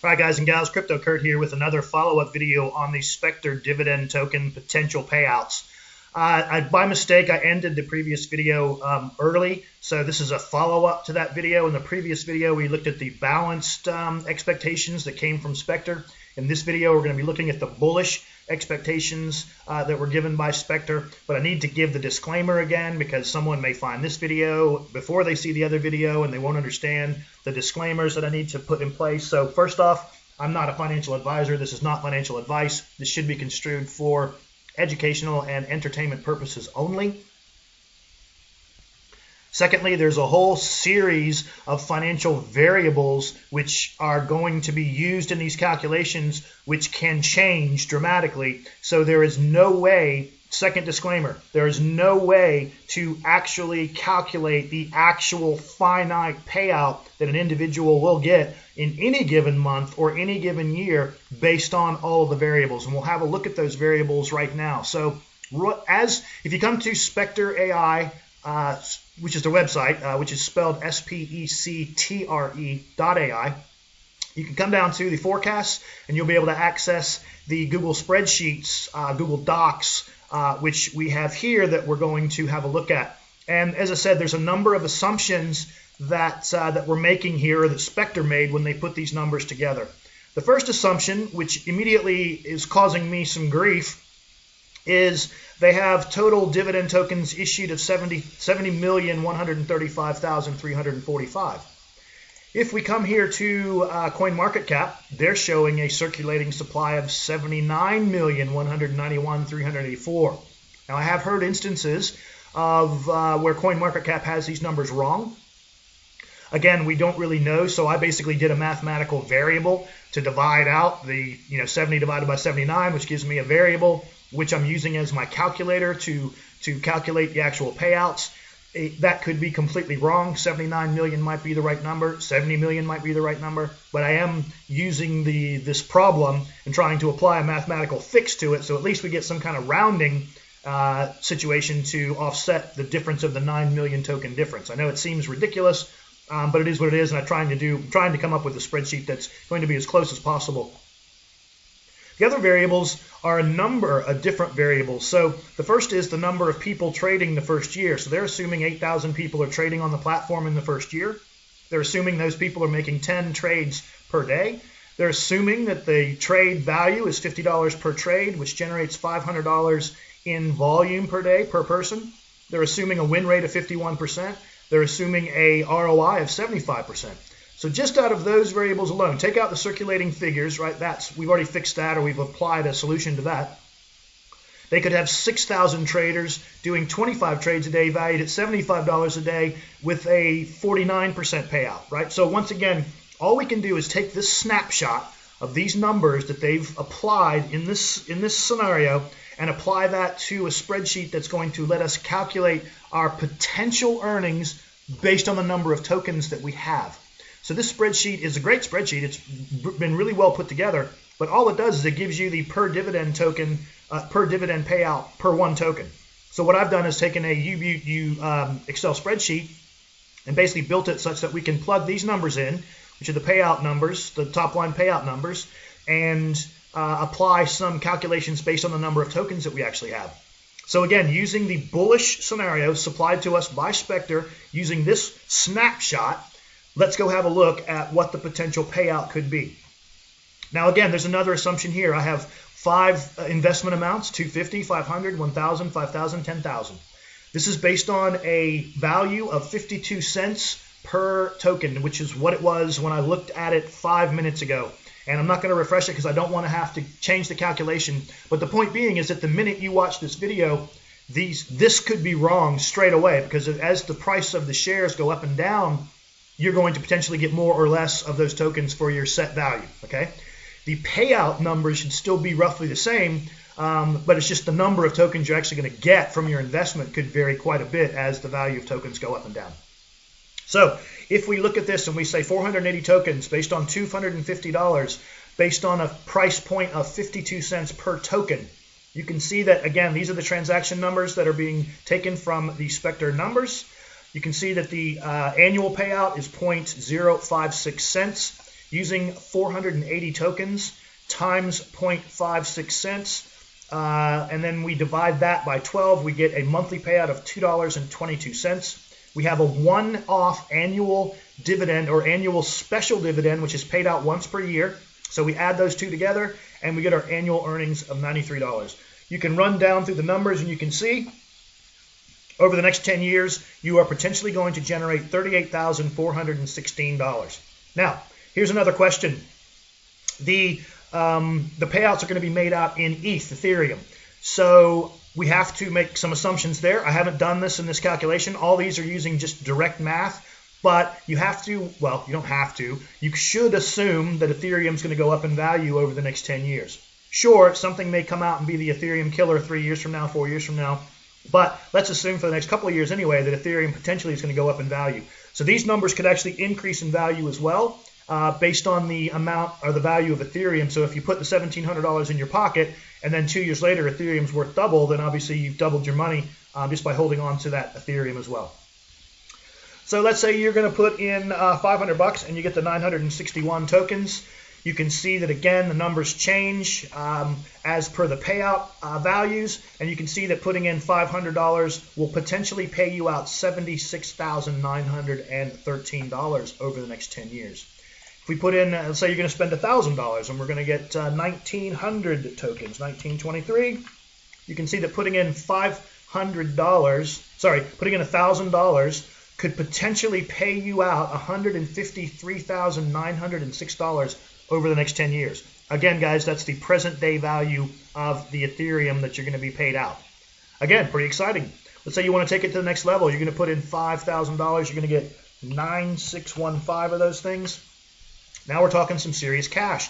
All right, guys and gals, Crypto Kurt here with another follow-up video on the Spectre Dividend Token potential payouts. By mistake, I ended the previous video early, so this is a follow-up to that video. In the previous video, we looked at the balanced expectations that came from Spectre. In this video, we're going to be looking at the bullish expectations that were given by Spectre, but I need to give the disclaimer again because someone may find this video before they see the other video and they won't understand the disclaimers that I need to put in place. So first off, I'm not a financial advisor. This is not financial advice. This should be construed for educational and entertainment purposes only. Secondly, there's a whole series of financial variables which are going to be used in these calculations which can change dramatically. So there is no way, second disclaimer, there is no way to actually calculate the actual finite payout that an individual will get in any given month or any given year based on all of the variables. And we'll have a look at those variables right now. So if you come to SpecterAI, which is their website, which is spelled SPECTRE.ai. You can come down to the forecasts, and you'll be able to access the Google spreadsheets, Google Docs, which we have here that we're going to have a look at. And as I said, there's a number of assumptions that we're making here, or that Spectre made when they put these numbers together. The first assumption, which immediately is causing me some grief, is they have total dividend tokens issued of 70,135,345. If we come here to CoinMarketCap, they're showing a circulating supply of 79,191,384. Now, I have heard instances of where CoinMarketCap has these numbers wrong. Again, we don't really know, so I basically did a mathematical variable to divide out the 70 divided by 79, which gives me a variable which I'm using as my calculator to calculate the actual payouts. That could be completely wrong. 79 million might be the right number. 70 million might be the right number. But I am using this problem and trying to apply a mathematical fix to it, so at least we get some kind of rounding situation to offset the difference of the 9 million token difference. I know it seems ridiculous, but it is what it is, and I'm trying to come up with a spreadsheet that's going to be as close as possible. The other variables are a number of different variables. So the first is the number of people trading the first year. So they're assuming 8,000 people are trading on the platform in the first year. They're assuming those people are making 10 trades per day. They're assuming that the trade value is $50 per trade, which generates $500 in volume per day per person. They're assuming a win rate of 51%. They're assuming a ROI of 75%. So just out of those variables alone, take out the circulating figures, right? We've already fixed that, or we've applied a solution to that. They could have 6,000 traders doing 25 trades a day valued at $75 a day with a 49% payout, right? So once again, all we can do is take this snapshot of these numbers that they've applied in this scenario and apply that to a spreadsheet that's going to let us calculate our potential earnings based on the number of tokens that we have. So this spreadsheet is a great spreadsheet. It's been really well put together, but all it does is it gives you the per dividend token, per dividend payout per one token. So what I've done is taken a Excel spreadsheet and basically built it such that we can plug these numbers in, which are the payout numbers, the top line payout numbers, and apply some calculations based on the number of tokens that we actually have. So again, using the bullish scenario supplied to us by Spectre, using this snapshot, let's go have a look at what the potential payout could be. Now again, there's another assumption here. I have 5 investment amounts, 250, 500, 1,000, 5,000, 10,000. This is based on a value of 52 cents per token, which is what it was when I looked at it 5 minutes ago. And I'm not going to refresh it because I don't want to have to change the calculation. But the point being is that the minute you watch this video, this could be wrong straight away, because as the price of the shares go up and down, you're going to potentially get more or less of those tokens for your set value, okay? The payout numbers should still be roughly the same, but it's just the number of tokens you're actually going to get from your investment could vary quite a bit as the value of tokens go up and down. So if we look at this and we say 480 tokens based on $250, based on a price point of 52 cents per token, you can see that, again, these are the transaction numbers that are being taken from the Spectre numbers. You can see that the annual payout is 0.056 cents. using 480 tokens times 0.56 cents. And then we divide that by 12. We get a monthly payout of $2.22. We have a one-off annual dividend or annual special dividend, which is paid out once per year. So we add those two together, and we get our annual earnings of $93. You can run down through the numbers, and you can see over the next 10 years, you are potentially going to generate $38,416. Now, here's another question. The payouts are going to be made out in ETH, Ethereum. So we have to make some assumptions there. I haven't done this in this calculation. All these are using just direct math, but you have to, well, you don't have to. You should assume that Ethereum is going to go up in value over the next 10 years. Sure, something may come out and be the Ethereum killer 3 years from now, 4 years from now, but let's assume for the next couple of years anyway that Ethereum potentially is going to go up in value. So these numbers could actually increase in value as well. Based on the amount or the value of Ethereum. So if you put the $1,700 in your pocket and then 2 years later Ethereum's worth double, then obviously you've doubled your money just by holding on to that Ethereum as well. So let's say you're going to put in $500 and you get the 961 tokens. You can see that again the numbers change as per the payout values, and you can see that putting in $500 will potentially pay you out $76,913 over the next 10 years. If we put in, let's say you're going to spend $1,000 and we're going to get 1,900 tokens, 1,923. You can see that putting in $1,000 could potentially pay you out $153,906 over the next 10 years. Again, guys, that's the present day value of the Ethereum that you're going to be paid out. Again, pretty exciting. Let's say you want to take it to the next level. You're going to put in $5,000. You're going to get 9,615 of those things. Now we're talking some serious cash.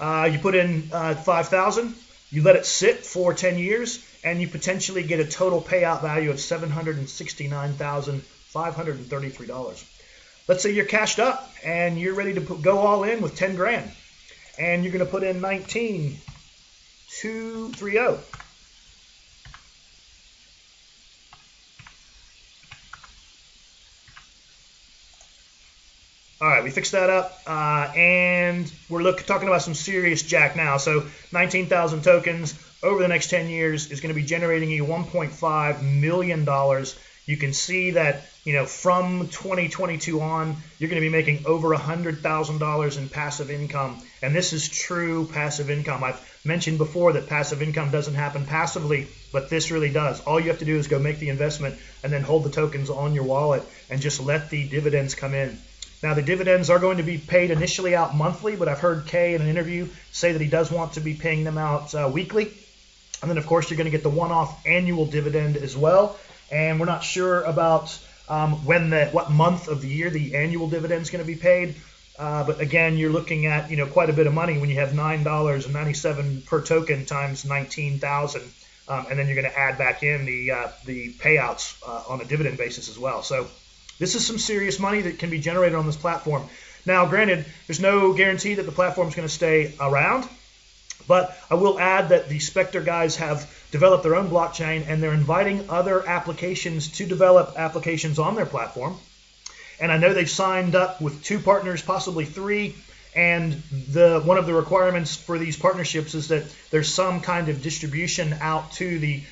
You put in $5,000, you let it sit for 10 years, and you potentially get a total payout value of $769,533. Let's say you're cashed up and you're ready to go all in with 10 grand, and you're going to put in 19,230. All right, we fixed that up, and we're talking about some serious jack now. So 19,000 tokens over the next 10 years is going to be generating you $1.5 million. You can see that, you know, from 2022 on, you're going to be making over $100,000 in passive income, and this is true passive income. I've mentioned before that passive income doesn't happen passively, but this really does. All you have to do is go make the investment and then hold the tokens on your wallet and just let the dividends come in. Now, the dividends are going to be paid initially out monthly, but I've heard Kay in an interview say that he does want to be paying them out weekly. And then, of course, you're going to get the one-off annual dividend as well. And we're not sure about what month of the year the annual dividend is going to be paid. But, again, you're looking at, you know, quite a bit of money when you have $9.97 per token times 19,000. And then you're going to add back in the payouts on a dividend basis as well. So this is some serious money that can be generated on this platform. Now, granted, there's no guarantee that the platform is going to stay around, but I will add that the Spectre guys have developed their own blockchain, and they're inviting other applications to develop applications on their platform. And I know they've signed up with 2 partners, possibly 3, and one of the requirements for these partnerships is that there's some kind of distribution out to the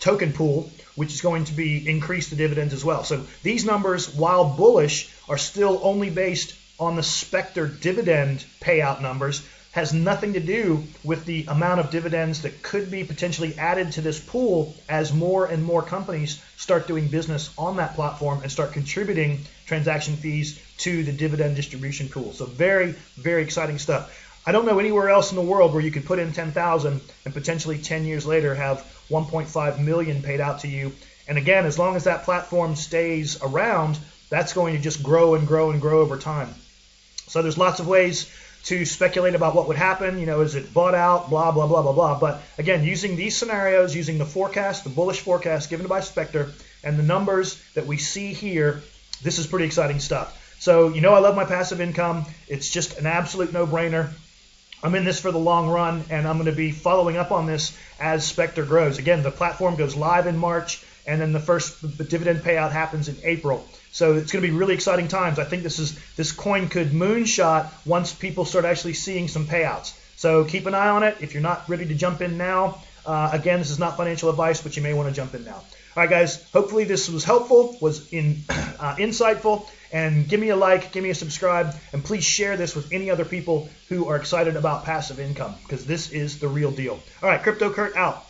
token pool, which is going to be increase the dividends as well. So these numbers, while bullish, are still only based on the Spectre dividend payout numbers. Has nothing to do with the amount of dividends that could be potentially added to this pool as more and more companies start doing business on that platform and start contributing transaction fees to the dividend distribution pool. So very, very exciting stuff. I don't know anywhere else in the world where you could put in 10,000 and potentially 10 years later have 1.5 million paid out to you. And again, as long as that platform stays around, that's going to just grow and grow and grow over time. So there's lots of ways to speculate about what would happen. You know, is it bought out, blah, blah, blah, blah, blah. But again, using these scenarios, using the forecast, the bullish forecast given by Spectre and the numbers that we see here, this is pretty exciting stuff. So, you know, I love my passive income. It's just an absolute no-brainer. I'm in this for the long run, and I'm going to be following up on this as Spectre grows. Again, the platform goes live in March. and then the first dividend payout happens in April. So it's going to be really exciting times. I think this coin could moonshot once people start actually seeing some payouts. So keep an eye on it. If you're not ready to jump in now, again, this is not financial advice, but you may want to jump in now. All right, guys, hopefully this was helpful, was insightful, and give me a like, give me a subscribe, and please share this with any other people who are excited about passive income, because this is the real deal. All right, Crypto Kurt out.